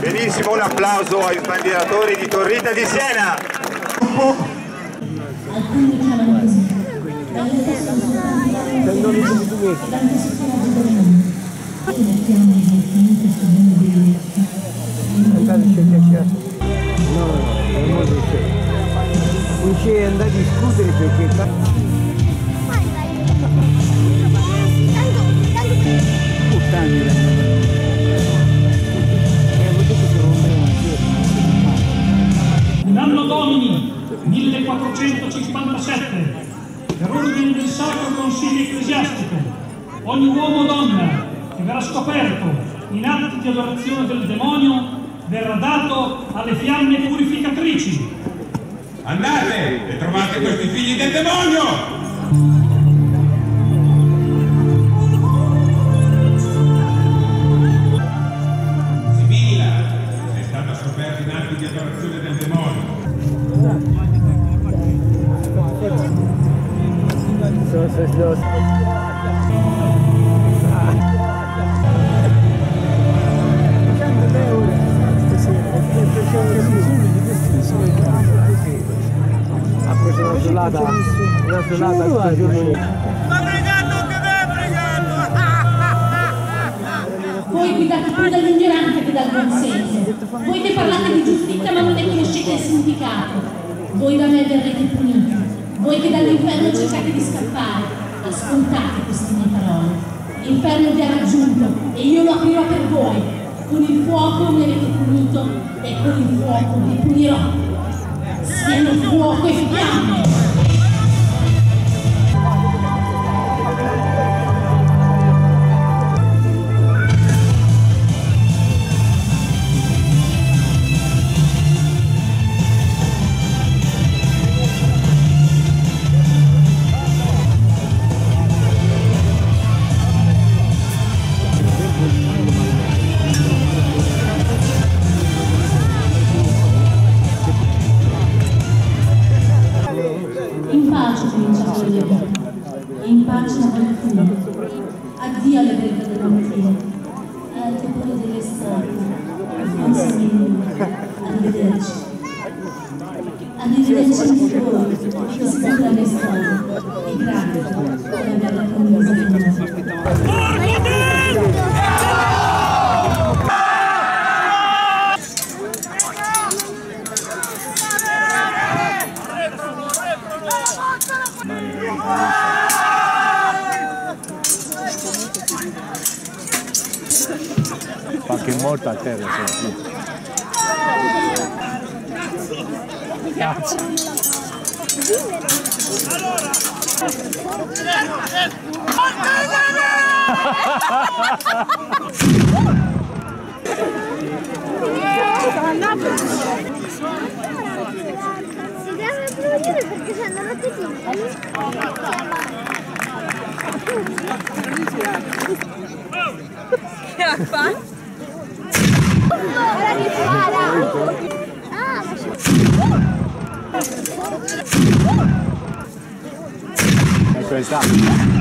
Benissimo, un applauso ai bandieratori di Torrita di Siena. Non c'è andare a discutere perché... L'anno Domini 1457, erudine del Sacro Consiglio Ecclesiastico, ogni uomo o donna che verrà scoperto in atti di adorazione del demonio verrà dato alle fiamme purificatrici. Andate e trovate questi figli del demonio! Voi vi date più dall'ignoranza che dal buon senso. Voi che parlate di giustizia ma non ne conoscete il significato. Voi da me verrete puniti. Voi che dall'inferno cercate di scappare. Ascoltate queste mie parole. L'inferno vi ha raggiunto e io lo aprirò per voi. Con il fuoco mi avete punito e con il fuoco vi punirò. Siano fuoco e fiamme. Addio alle briglie del mattino e al popolo dell'estate. Arrivederci. Arrivederci anche voi, che state alle storie. E grazie per averla condivisa con noi. Qualche morta a terra, sì. Cazzo! Allora! Che ha fatto? Ora mi spara! Ah, ma c'è...